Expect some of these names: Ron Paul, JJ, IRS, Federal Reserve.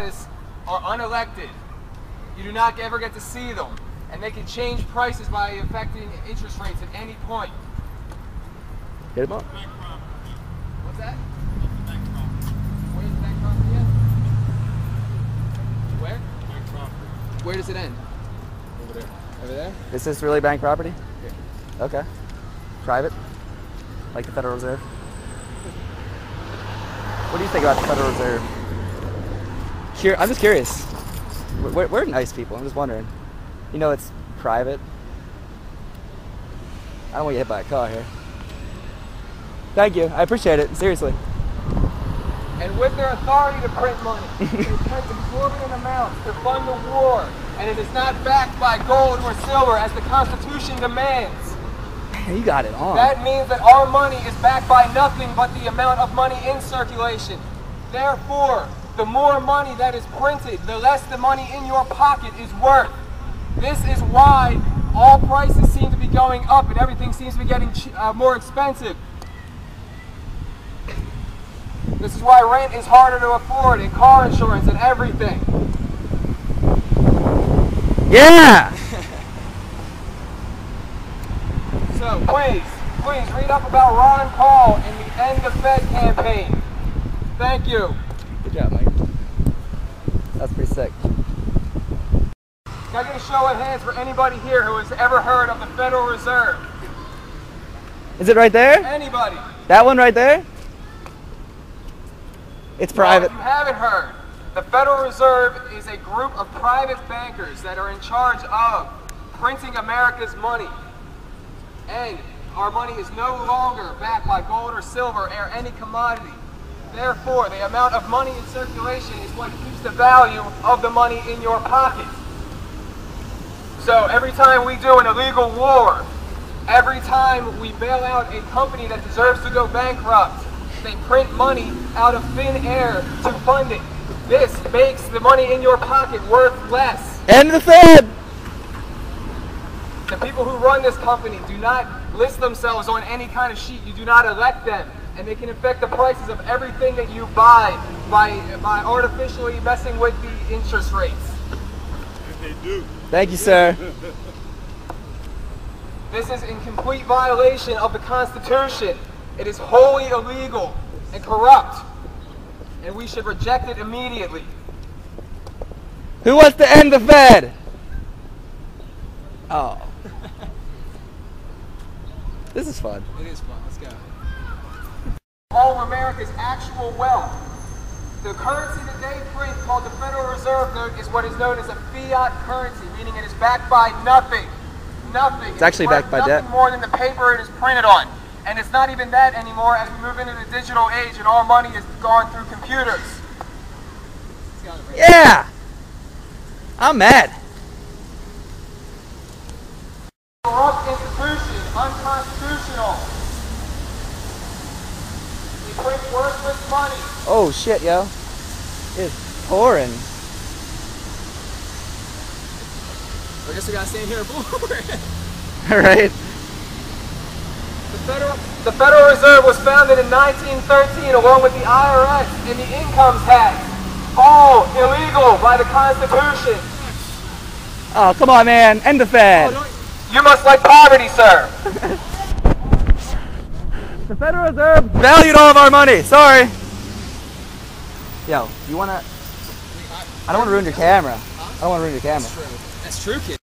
office are unelected. You do not ever get to see them, and they can change prices by affecting interest rates at any point. Hit him up. What's that? Where's the bank property at? Where? Bank property. Where does it end? Over there. Over there? Is this really bank property? Yeah. Okay. Private? Like the Federal Reserve? What do you think about the Federal Reserve? I'm just curious. We're nice people. I'm just wondering. You know, it's private. I don't want to get hit by a car here. Thank you. I appreciate it. Seriously. And with their authority to print money, they print exorbitant amounts to fund the war, and it is not backed by gold or silver as the Constitution demands. Man, you got it on. That means that our money is backed by nothing but the amount of money in circulation. Therefore, the more money that is printed, the less the money in your pocket is worth. This is why all prices seem to be going up and everything seems to be getting more expensive. This is why rent is harder to afford, and car insurance, and everything. Yeah! So please read up about Ron Paul and the End the Fed campaign. Thank you. Good job, Mike. That's pretty sick. Can I get a show of hands for anybody here who has ever heard of the Federal Reserve? Is it right there? Anybody. That one right there? It's private. No, you haven't heard. The Federal Reserve is a group of private bankers that are in charge of printing America's money. And our money is no longer backed by gold or silver or any commodity. Therefore, the amount of money in circulation is what keeps the value of the money in your pocket. So every time we do an illegal war, every time we bail out a company that deserves to go bankrupt, they print money out of thin air to fund it. This makes the money in your pocket worth less. And the Fed! The people who run this company do not list themselves on any kind of sheet. You do not elect them. And they can affect the prices of everything that you buy by artificially messing with the interest rates. If they do. Thank you, sir. This is in complete violation of the Constitution. It is wholly illegal and corrupt, and we should reject it immediately. Who wants to end the Fed? Oh. This is fun. It is fun. Let's go. All of America's actual wealth. The currency that they print, called the Federal Reserve note, is what is known as a fiat currency, meaning it is backed by nothing. Nothing. It's actually backed by debt. Nothing more than the paper it is printed on. And it's not even that anymore as we move into the digital age and all money is gone through computers. Yeah! I'm mad. Corrupt institution, unconstitutional. You print worthless money. Oh shit, yo. It's pouring. I guess we gotta stand here and pour. Alright. The Federal Reserve was founded in 1913 along with the IRS and the income tax. All illegal by the Constitution. Oh, come on, man. End the Fed. Oh, you must like poverty, sir. The Federal Reserve valued all of our money. Sorry. Yo, you want to... I don't want to ruin your camera. I don't want to ruin your camera. That's true, kid.